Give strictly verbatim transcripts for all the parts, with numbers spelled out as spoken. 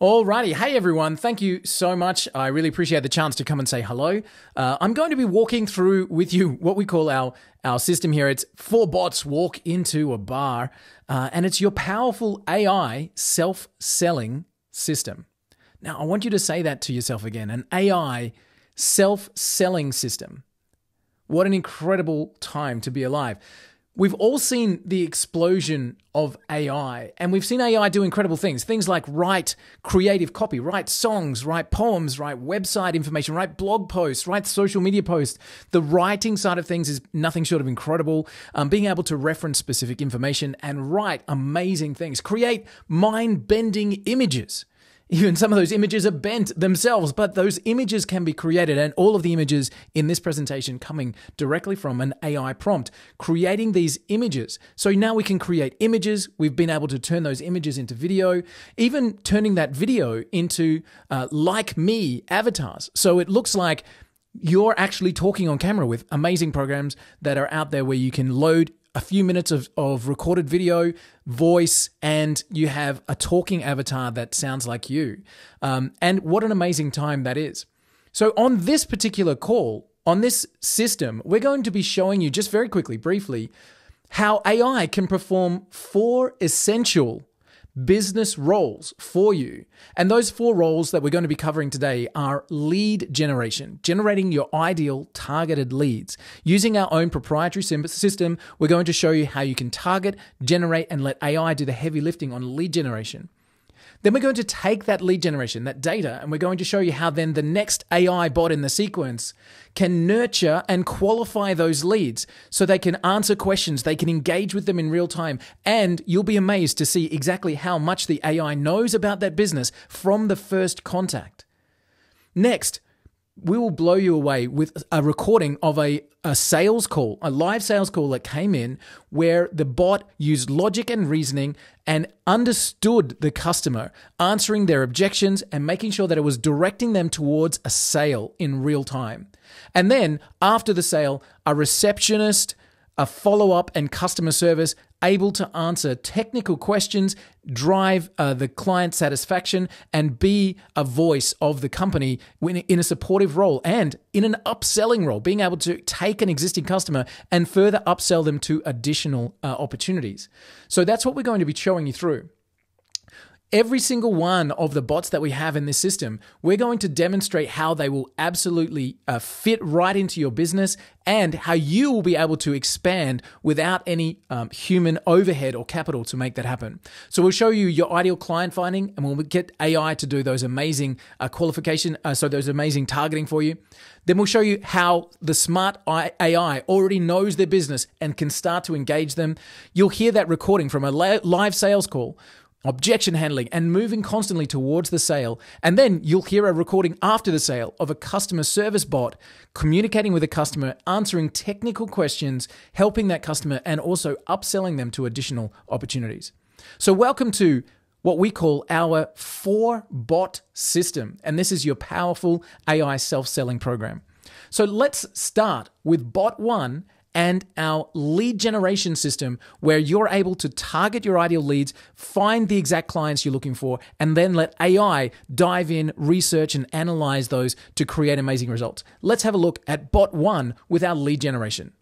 Alrighty, hey everyone, thank you so much. I really appreciate the chance to come and say hello. Uh, I'm going to be walking through with you what we call our, our system here. It's four bots walk into a bar, uh, and it's your powerful A I self-selling system. Now, I want you to say that to yourself again, an A I self-selling system. What an incredible time to be alive. We've all seen the explosion of A I, and we've seen A I do incredible things. Things like write creative copy, write songs, write poems, write website information, write blog posts, write social media posts. The writing side of things is nothing short of incredible. Um, being able to reference specific information and write amazing things. Create mind-bending images. Even some of those images are bent themselves, but those images can be created, and all of the images in this presentation coming directly from an A I prompt, creating these images. So now we can create images. We've been able to turn those images into video, even turning that video into uh, like me avatars. So it looks like you're actually talking on camera with amazing programs that are out there where you can load a few minutes of, of recorded video, voice, and you have a talking avatar that sounds like you. Um, and what an amazing time that is. So on this particular call, on this system, we're going to be showing you just very quickly, briefly, how A I can perform four essential business roles for you. And those four roles that we're going to be covering today are lead generation, generating your ideal targeted leads. Using our own proprietary system, we're going to show you how you can target, generate, and let A I do the heavy lifting on lead generation. Then we're going to take that lead generation, that data, and we're going to show you how then the next A I bot in the sequence can nurture and qualify those leads so they can answer questions, they can engage with them in real time, and you'll be amazed to see exactly how much the A I knows about that business from the first contact. Next, we will blow you away with a recording of a, a sales call, a live sales call that came in where the bot used logic and reasoning and understood the customer, answering their objections and making sure that it was directing them towards a sale in real time. And then after the sale, a receptionist, a follow-up and customer service able to answer technical questions, drive uh, the client satisfaction, and be a voice of the company in a supportive role and in an upselling role, being able to take an existing customer and further upsell them to additional uh, opportunities. So that's what we're going to be showing you through. Every single one of the bots that we have in this system, we're going to demonstrate how they will absolutely uh, fit right into your business and how you will be able to expand without any um, human overhead or capital to make that happen. So we'll show you your ideal client finding, and we'll get A I to do those amazing uh, qualification, uh, so those amazing targeting for you. Then we'll show you how the smart A I already knows their business and can start to engage them. You'll hear that recording from a live sales call, objection handling, and moving constantly towards the sale. And then you'll hear a recording after the sale of a customer service bot communicating with a customer, answering technical questions, helping that customer, and also upselling them to additional opportunities. So welcome to what we call our four bot system. And this is your powerful A I self-selling program. So let's start with bot one and our lead generation system, where you're able to target your ideal leads, find the exact clients you're looking for, and then let A I dive in, research, and analyze those to create amazing results. Let's have a look at bot one with our lead generation.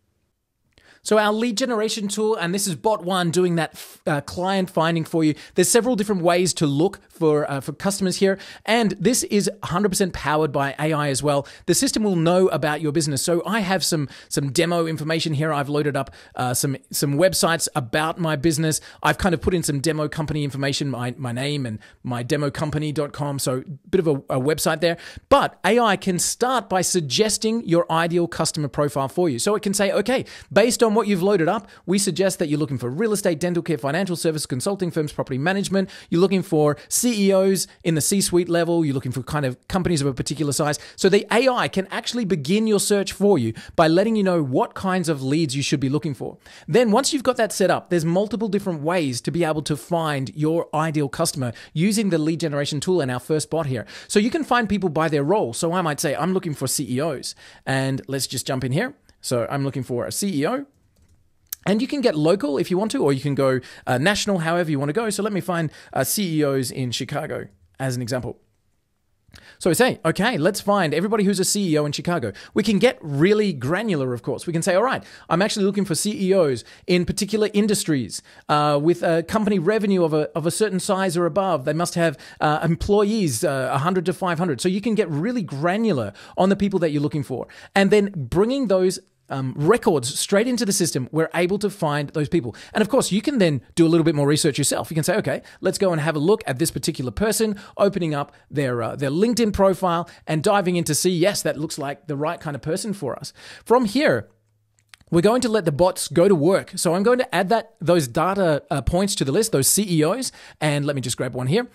So our lead generation tool, and this is bot one doing that uh, client finding for you. There's several different ways to look for, uh, for customers here. And this is one hundred percent powered by A I as well. The system will know about your business. So I have some, some demo information here. I've loaded up uh, some, some websites about my business. I've kind of put in some demo company information, my, my name and my democompany dot com. So a bit of a, a website there. But A I can start by suggesting your ideal customer profile for you. So it can say, okay, based on what you've loaded up, we suggest that you're looking for real estate, dental care, financial service, consulting firms, property management. You're looking for C E Os in the C-suite level. You're looking for kind of companies of a particular size. So the A I can actually begin your search for you by letting you know what kinds of leads you should be looking for. Then once you've got that set up, there's multiple different ways to be able to find your ideal customer using the lead generation tool and our first bot here. So you can find people by their role. So I might say, I'm looking for C E Os, and let's just jump in here. So I'm looking for a C E O. And you can get local if you want to, or you can go uh, national, however you want to go. So let me find uh, C E Os in Chicago. as an example. So we say, okay, let's find everybody who's a C E O in Chicago. We can get really granular, of course. We can say, all right, I'm actually looking for C E Os in particular industries uh, with a company revenue of a, of a certain size or above. They must have uh, employees, uh, one hundred to five hundred. So you can get really granular on the people that you're looking for. And then bringing those Um, records straight into the system, we're able to find those people. And of course, you can then do a little bit more research yourself. You can say, okay, let's go and have a look at this particular person, opening up their, uh, their LinkedIn profile and diving in to see, yes, that looks like the right kind of person for us. From here, we're going to let the bots go to work. So I'm going to add that those data uh, points to the list, those C E Os, and let me just grab one here.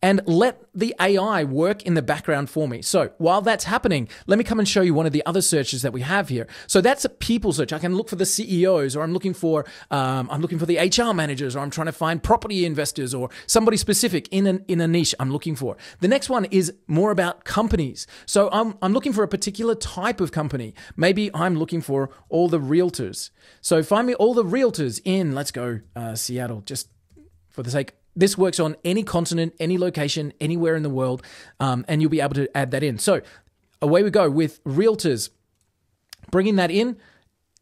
And let the A I work in the background for me. So while that's happening, let me come and show you one of the other searches that we have here. So that's a people search. I can look for the C E Os, or I'm looking for um, I'm looking for the H R managers, or I'm trying to find property investors, or somebody specific in an in a niche I'm looking for. The next one is more about companies. So I'm I'm looking for a particular type of company. Maybe I'm looking for all the realtors. So find me all the realtors in, let's go uh, Seattle, just for the sake. This works on any continent, any location, anywhere in the world, um, and you'll be able to add that in. So away we go with realtors, bringing that in.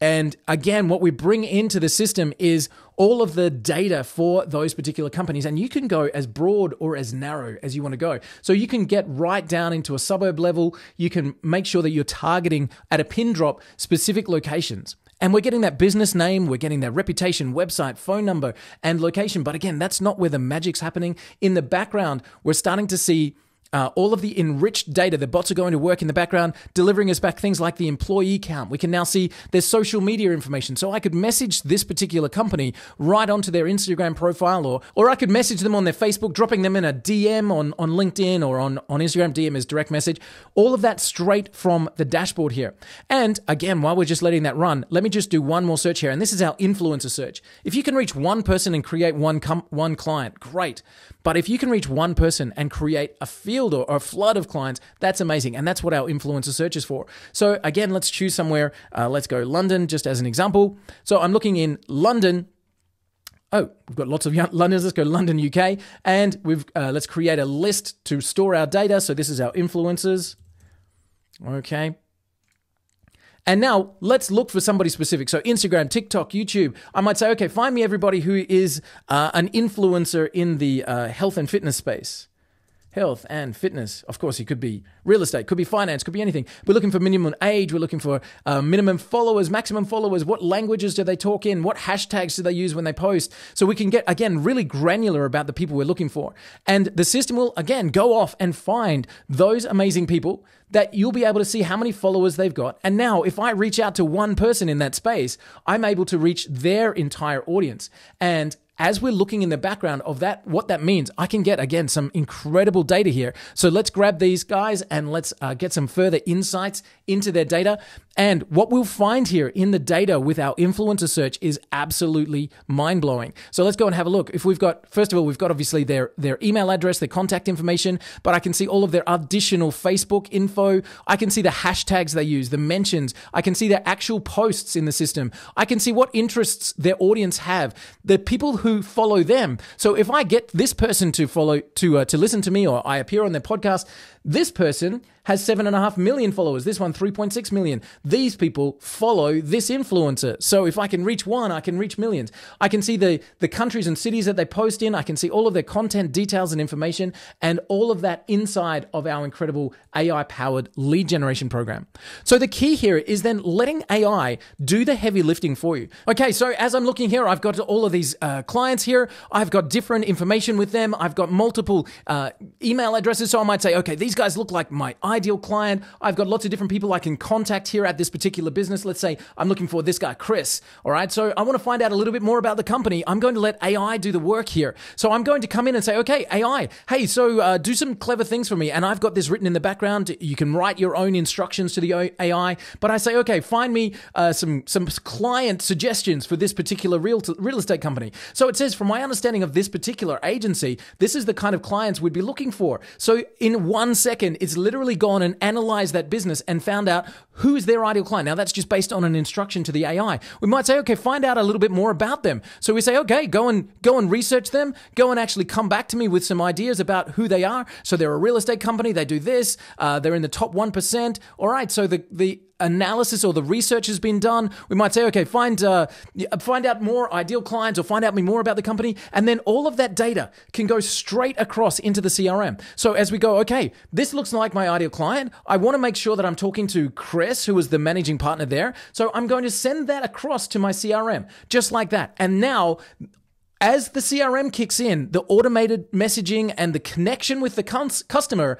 And again, what we bring into the system is all of the data for those particular companies. And you can go as broad or as narrow as you want to go. So you can get right down into a suburb level. You can make sure that you're targeting at a pin drop specific locations. And we're getting that business name, we're getting their reputation, website, phone number, and location. But again, that's not where the magic's happening. In the background, we're starting to see uh, all of the enriched data. The bots are going to work in the background, delivering us back things like the employee count. We can now see their social media information. So I could message this particular company right onto their Instagram profile, or, or I could message them on their Facebook, dropping them in a D M on, on LinkedIn, or on, on Instagram. D M is direct message. All of that straight from the dashboard here. And again, while we're just letting that run, let me just do one more search here. And this is our influencer search. If you can reach one person and create one, com one client, great. But if you can reach one person and create a field or, or a flood of clients, that's amazing. And that's what our influencer search is for. So again, let's choose somewhere. Uh, let's go London, just as an example. So I'm looking in London. Oh, we've got lots of Londoners. Let's go London, U K. And we've uh, let's create a list to store our data. So this is our influencers. Okay. And now let's look for somebody specific. So Instagram, TikTok, YouTube. I might say, okay, find me everybody who is uh, an influencer in the uh, health and fitness space. Health and fitness. Of course, it could be real estate, could be finance, could be anything. We're looking for minimum age. We're looking for uh, minimum followers, maximum followers. What languages do they talk in? What hashtags do they use when they post? So we can get, again, really granular about the people we're looking for. And the system will, again, go off and find those amazing people that you'll be able to see how many followers they've got. And now if I reach out to one person in that space, I'm able to reach their entire audience. And as we're looking in the background of that, what that means, I can get, again, some incredible data here. So let's grab these guys and let's uh, get some further insights into their data. And what we'll find here in the data with our influencer search is absolutely mind-blowing. So let's go and have a look. If we've got, first of all, we've got obviously their, their email address, their contact information, but I can see all of their additional Facebook info. I can see the hashtags they use, the mentions. I can see their actual posts in the system. I can see what interests their audience have, the people who who follow them. So if I get this person to follow, to uh, to listen to me, or I appear on their podcast, this person has seven and a half million followers. This one, three point six million. These people follow this influencer. So if I can reach one, I can reach millions. I can see the, the countries and cities that they post in. I can see all of their content details and information, and all of that inside of our incredible A I-powered lead generation program. So the key here is then letting A I do the heavy lifting for you. Okay, so as I'm looking here, I've got all of these uh, clients here. I've got different information with them. I've got multiple uh, email addresses. So I might say, okay, these guys look like my ideal client. I've got lots of different people I can contact here at this particular business. Let's say I'm looking for this guy, Chris. All right. So I want to find out a little bit more about the company. I'm going to let A I do the work here. So I'm going to come in and say, okay, A I, hey, so uh, do some clever things for me. And I've got this written in the background. You can write your own instructions to the A I, but I say, okay, find me uh, some, some client suggestions for this particular real, real estate company. So it says, from my understanding of this particular agency, this is the kind of clients we'd be looking for. So in one second, it's literally gone and analyzed that business and found out who is their ideal client. Now, that's just based on an instruction to the A I. We might say, okay, find out a little bit more about them. So we say, okay, go and go and research them. Go and actually come back to me with some ideas about who they are. So they're a real estate company. They do this. Uh, they're in the top one percent. All right. So the, the analysis or the research has been done. We might say, okay, find uh, find out more ideal clients or find out more about the company. And then all of that data can go straight across into the C R M. So as we go, okay, this looks like my ideal client. I want to make sure that I'm talking to Chris, who is the managing partner there. So I'm going to send that across to my C R M, just like that. And now, as the C R M kicks in, the automated messaging and the connection with the customer,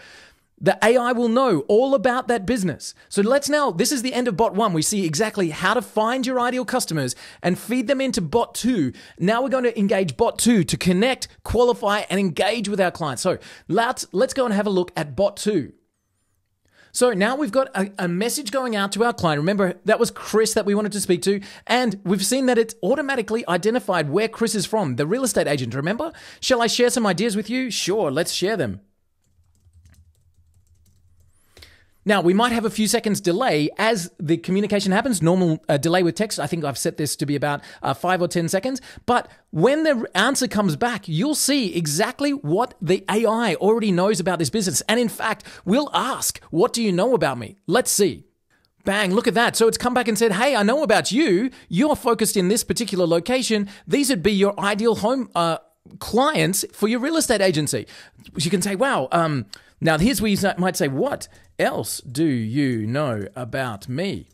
the A I will know all about that business. So let's now, this is the end of bot one. We see exactly how to find your ideal customers and feed them into bot two. Now we're going to engage bot two to connect, qualify, and engage with our clients. So let's, let's go and have a look at bot two. So now we've got a, a message going out to our client. Remember, that was Chris that we wanted to speak to. And we've seen that it's automatically identified where Chris is from, the real estate agent, remember? Shall I share some ideas with you? Sure, let's share them. Now, we might have a few seconds delay as the communication happens, normal uh, delay with text. I think I've set this to be about uh, five or ten seconds. But when the answer comes back, you'll see exactly what the A I already knows about this business. And in fact, we'll ask, what do you know about me? Let's see. Bang, look at that. So it's come back and said, hey, I know about you. You're focused in this particular location. These would be your ideal home uh, clients for your real estate agency. You can say, wow, um, now here's where you might say, what else do you know about me?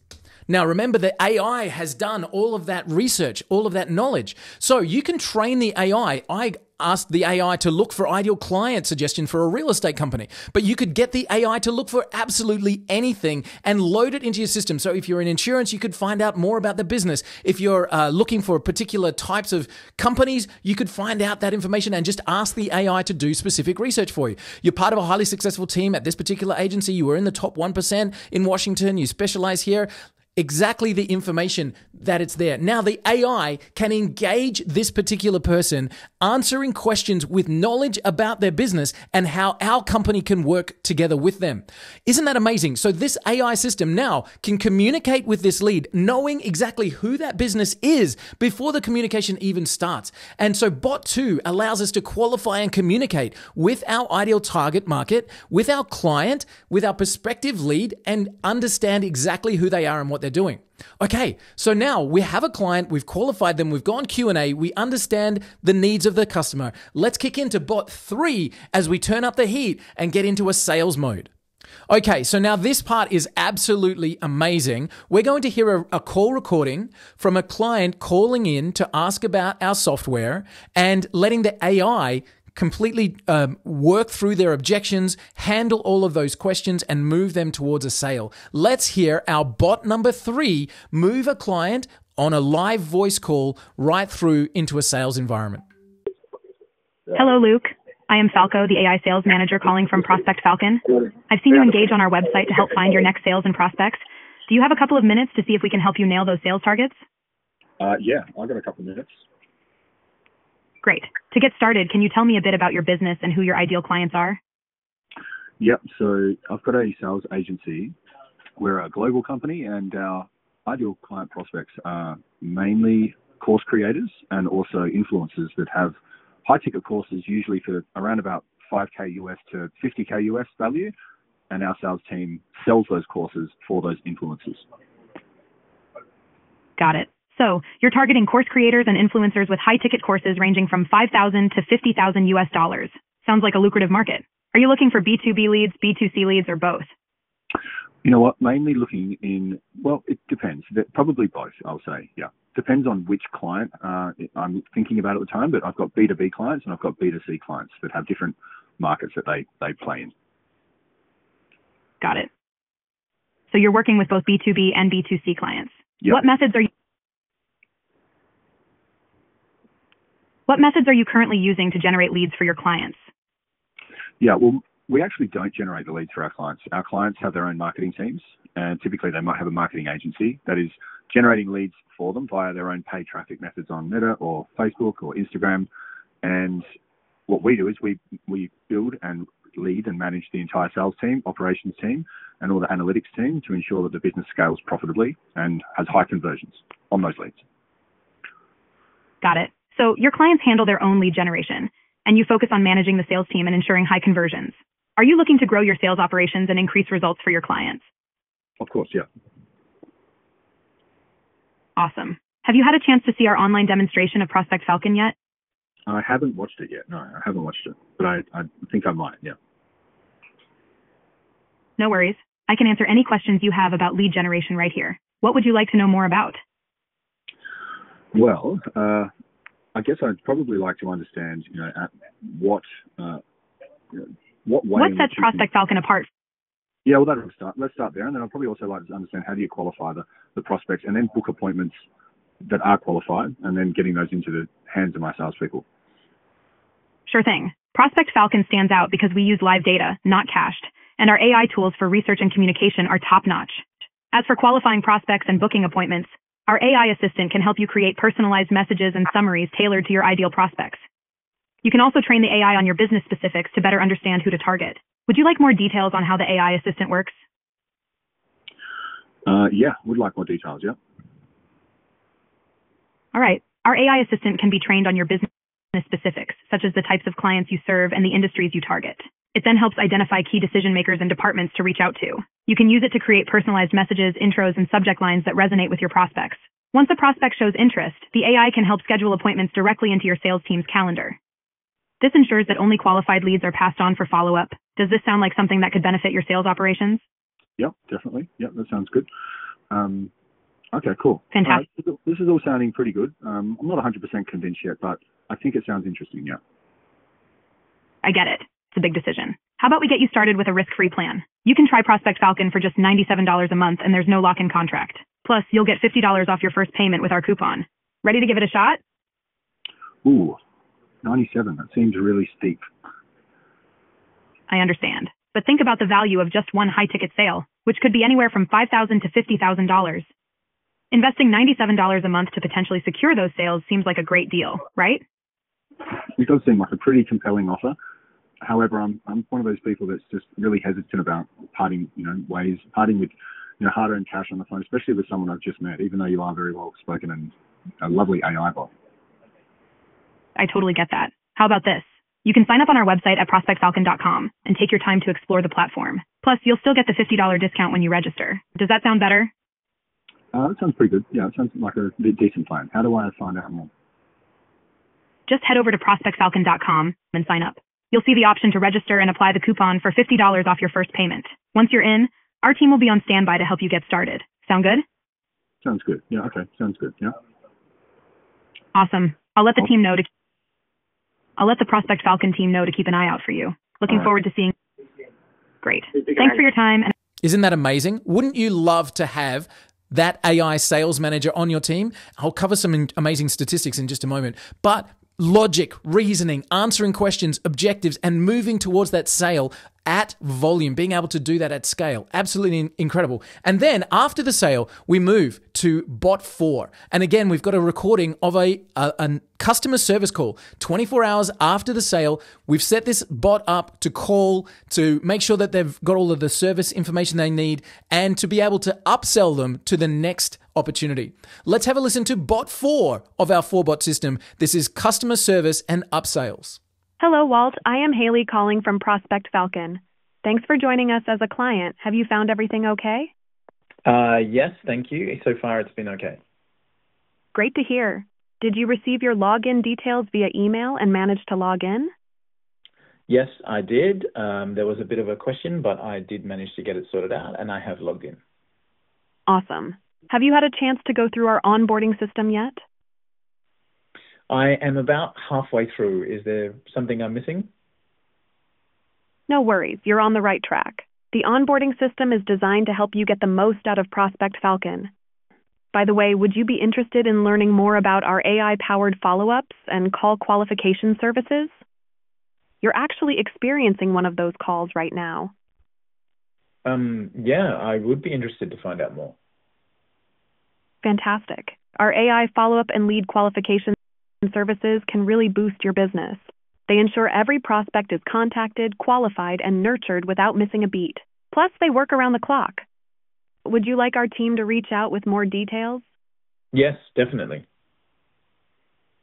Now, remember that A I has done all of that research, all of that knowledge. So you can train the A I. I asked the A I to look for ideal client suggestion for a real estate company, but you could get the A I to look for absolutely anything and load it into your system. So if you're in insurance, you could find out more about the business. If you're uh, looking for particular types of companies, you could find out that information and just ask the A I to do specific research for you. You're part of a highly successful team at this particular agency. You were in the top one percent in Washington. You specialize here. Exactly the information that it's there. Now the A I can engage this particular person, answering questions with knowledge about their business and how our company can work together with them. Isn't that amazing? So this A I system now can communicate with this lead, knowing exactly who that business is before the communication even starts. And so bot two allows us to qualify and communicate with our ideal target market, with our client, with our prospective lead, and understand exactly who they are and what they're doing. Okay, so now we have a client, we've qualified them, we've gone Q and A, we understand the needs of the customer. Let's kick into bot three as we turn up the heat and get into a sales mode. Okay, so now this part is absolutely amazing. We're going to hear a, a call recording from a client calling in to ask about our software and letting the A I completely um, work through their objections, handle all of those questions, and move them towards a sale. Let's hear our bot number three move a client on a live voice call right through into a sales environment. Hello, Luke. I am Falco, the A I sales manager calling from Prospect Falcon. I've seen you engage on our website to help find your next sales and prospects. Do you have a couple of minutes to see if we can help you nail those sales targets? Uh, yeah, I've got a couple of minutes. Great. To get started, can you tell me a bit about your business and who your ideal clients are? Yep. So I've got a sales agency. We're a global company, and our ideal client prospects are mainly course creators and also influencers that have high ticket courses, usually for around about five K U S to fifty K U S value. And our sales team sells those courses for those influencers. Got it. So you're targeting course creators and influencers with high-ticket courses ranging from five thousand to fifty thousand U S dollars. Sounds like a lucrative market. Are you looking for B two B leads, B two C leads, or both? You know what? Mainly looking in, well, it depends. Probably both, I'll say, yeah. Depends on which client uh, I'm thinking about at the time, but I've got B two B clients and I've got B two C clients that have different markets that they, they play in. Got it. So you're working with both B two B and B two C clients. Yep. What methods are you... What methods are you currently using to generate leads for your clients? Yeah, well, we actually don't generate the leads for our clients. Our clients have their own marketing teams, and typically they might have a marketing agency that is generating leads for them via their own paid traffic methods on Meta or Facebook or Instagram. And what we do is we, we build and lead and manage the entire sales team, operations team, and all the analytics team to ensure that the business scales profitably and has high conversions on those leads. Got it. So your clients handle their own lead generation, and you focus on managing the sales team and ensuring high conversions. Are you looking to grow your sales operations and increase results for your clients? Of course, yeah. Awesome. Have you had a chance to see our online demonstration of Prospect Falcon yet? I haven't watched it yet. No, I haven't watched it, but I, I think I might, yeah. No worries. I can answer any questions you have about lead generation right here. What would you like to know more about? Well, uh, I guess I'd probably like to understand, you know, at what, uh, what way... What sets Prospect Falcon apart? Yeah, well, that'll start. Let's start there. And then I'd probably also like to understand how do you qualify the, the prospects and then book appointments that are qualified and then getting those into the hands of my salespeople. Sure thing. Prospect Falcon stands out because we use live data, not cached, and our A I tools for research and communication are top-notch. As for qualifying prospects and booking appointments, our A I assistant can help you create personalized messages and summaries tailored to your ideal prospects. You can also train the A I on your business specifics to better understand who to target. Would you like more details on how the A I assistant works? Uh, yeah, would like more details, yeah. All right. Our A I assistant can be trained on your business specifics, such as the types of clients you serve and the industries you target. It then helps identify key decision makers and departments to reach out to. You can use it to create personalized messages, intros, and subject lines that resonate with your prospects. Once a prospect shows interest, the A I can help schedule appointments directly into your sales team's calendar. This ensures that only qualified leads are passed on for follow-up. Does this sound like something that could benefit your sales operations? Yeah, definitely. Yeah, that sounds good. Um, okay, cool. Fantastic. Uh, this is all sounding pretty good. Um, I'm not one hundred percent convinced yet, but I think it sounds interesting, yeah. I get it. It's a big decision. How about we get you started with a risk-free plan? You can try Prospect Falcon for just ninety-seven dollars a month, and there's no lock-in contract. Plus, you'll get fifty dollars off your first payment with our coupon. Ready to give it a shot? Ooh. ninety-seven, that seems really steep. I understand. But think about the value of just one high-ticket sale, which could be anywhere from five thousand dollars to fifty thousand dollars. Investing ninety-seven dollars a month to potentially secure those sales seems like a great deal, right? It does seem like a pretty compelling offer. However, I'm I'm one of those people that's just really hesitant about parting, you know, ways, parting with, you know, hard-earned cash on the phone, especially with someone I've just met, even though you are very well-spoken and a lovely A I bot. I totally get that. How about this? You can sign up on our website at prospect falcon dot com and take your time to explore the platform. Plus, you'll still get the fifty dollars discount when you register. Does that sound better? Uh, that sounds pretty good. Yeah, it sounds like a decent plan. How do I find out more? Just head over to prospect falcon dot com and sign up. You'll see the option to register and apply the coupon for fifty dollars off your first payment. Once you're in, our team will be on standby to help you get started. Sound good? Sounds good. Yeah, okay. Sounds good. Yeah. Awesome. I'll let the awesome. team know to... I'll let the Prospect Falcon team know to keep an eye out for you. Looking right. forward to seeing you. Great. Thanks for your time. And isn't that amazing? Wouldn't you love to have that A I sales manager on your team? I'll cover some amazing statistics in just a moment. But logic, reasoning, answering questions, objectives, and moving towards that sale at volume, being able to do that at scale. Absolutely incredible. And then after the sale, we move to bot four. And again, we've got a recording of a, a, a customer service call twenty-four hours after the sale. We've set this bot up to call, to make sure that they've got all of the service information they need and to be able to upsell them to the next opportunity. Let's have a listen to bot four of our four bot system. This is customer service and upsales. Hello, Walt. I am Haley calling from Prospect Falcon. Thanks for joining us as a client. Have you found everything okay? Uh, yes, thank you. So far, it's been okay. Great to hear. Did you receive your login details via email and manage to log in? Yes, I did. Um, there was a bit of a question, but I did manage to get it sorted out, and I have logged in. Awesome. Have you had a chance to go through our onboarding system yet? I am about halfway through. Is there something I'm missing? No worries. You're on the right track. The onboarding system is designed to help you get the most out of Prospect Falcon. By the way, would you be interested in learning more about our A I-powered follow-ups and call qualification services? You're actually experiencing one of those calls right now. Um, yeah, I would be interested to find out more. Fantastic. Our A I follow-up and lead qualification services can really boost your business. They ensure every prospect is contacted, qualified, and nurtured without missing a beat. Plus, they work around the clock. Would you like our team to reach out with more details? Yes, definitely.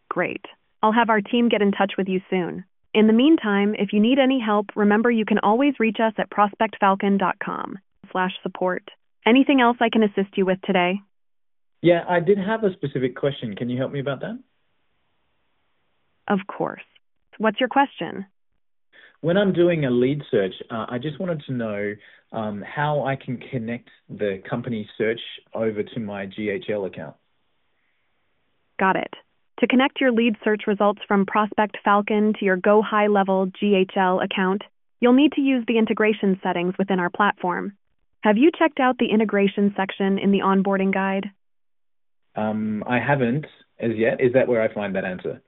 Great. I'll have our team get in touch with you soon. In the meantime, if you need any help, remember you can always reach us at prospect falcon dot com slash support. Anything else I can assist you with today? Yeah, I did have a specific question. Can you help me about that? Of course. What's your question? When I'm doing a lead search, uh, I just wanted to know um, how I can connect the company search over to my G H L account. Got it. To connect your lead search results from Prospect Falcon to your Go High Level G H L account, you'll need to use the integration settings within our platform. Have you checked out the integration section in the onboarding guide? Um, I haven't as yet. Is that where I find that answer?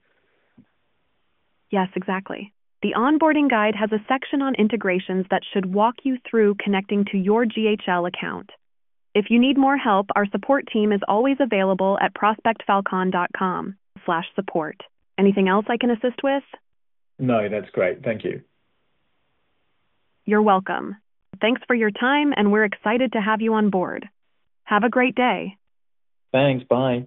Yes, exactly. The onboarding guide has a section on integrations that should walk you through connecting to your G H L account. If you need more help, our support team is always available at prospect falcon dot com slash support. Anything else I can assist with? No, that's great. Thank you. You're welcome. Thanks for your time, and we're excited to have you on board. Have a great day. Thanks. Bye.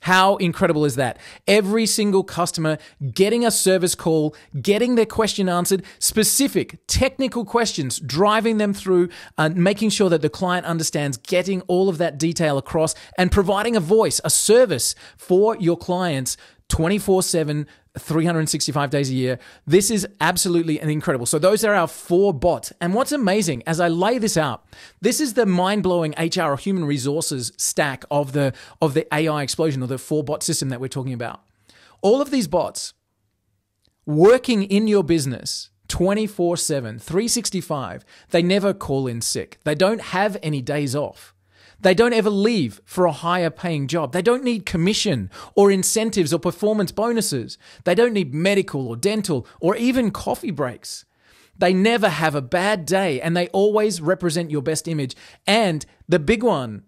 How incredible is that? Every single customer getting a service call, getting their question answered, specific technical questions, driving them through and making sure that the client understands, getting all of that detail across and providing a voice, a service for your clients twenty-four seven, three hundred sixty-five days a year. This is absolutely incredible. So those are our four bots. And what's amazing, as I lay this out, this is the mind-blowing H R or human resources stack of the, of the A I explosion or the four-bot system that we're talking about. All of these bots working in your business twenty-four seven, three sixty-five, they never call in sick. They don't have any days off. They don't ever leave for a higher paying job. They don't need commission or incentives or performance bonuses. They don't need medical or dental or even coffee breaks. They never have a bad day and they always represent your best image. And the big one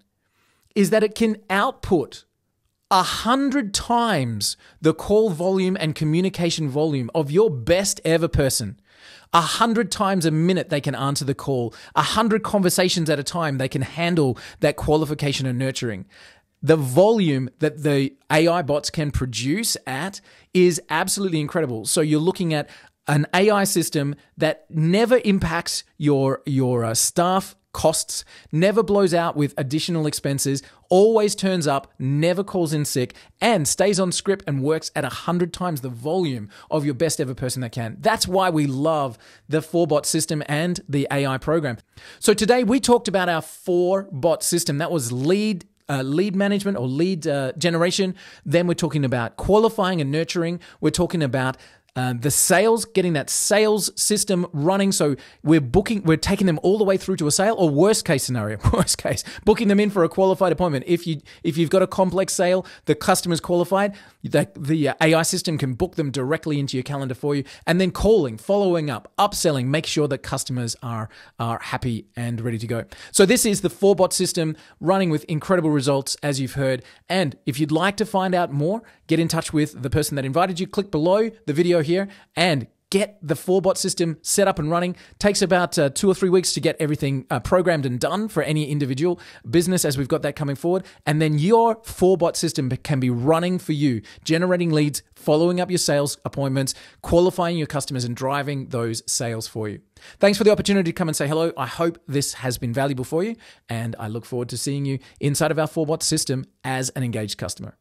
is that it can output a hundred times the call volume and communication volume of your best ever person. A hundred times a minute they can answer the call. A hundred conversations at a time they can handle that qualification and nurturing. The volume that the A I bots can produce at is absolutely incredible. So you're looking at an A I system that never impacts your, your uh, staff costs, never blows out with additional expenses, always turns up, never calls in sick, and stays on script and works at one hundred times the volume of your best ever person that can. That's why we love the four-bot system and the A I program. So today we talked about our four-bot system. That was lead, Uh, lead management or lead uh, generation. Then we're talking about qualifying and nurturing. We're talking about Uh, the sales, getting that sales system running. So we're booking, we're taking them all the way through to a sale, or worst case scenario, worst case, booking them in for a qualified appointment. If you, if you've got a complex sale, the customer's qualified, the, the A I system can book them directly into your calendar for you. And then calling, following up, upselling, make sure that customers are, are happy and ready to go. So this is the four-bot system running with incredible results, as you've heard. And if you'd like to find out more, get in touch with the person that invited you. Click below the video here and get the four-bot system set up and running. Takes about uh, two or three weeks to get everything uh, programmed and done for any individual business, as we've got that coming forward. And then your four-bot system can be running for you, generating leads, following up your sales appointments, qualifying your customers, and driving those sales for you. Thanks for the opportunity to come and say hello. I hope this has been valuable for you, and I look forward to seeing you inside of our four-bot system as an engaged customer.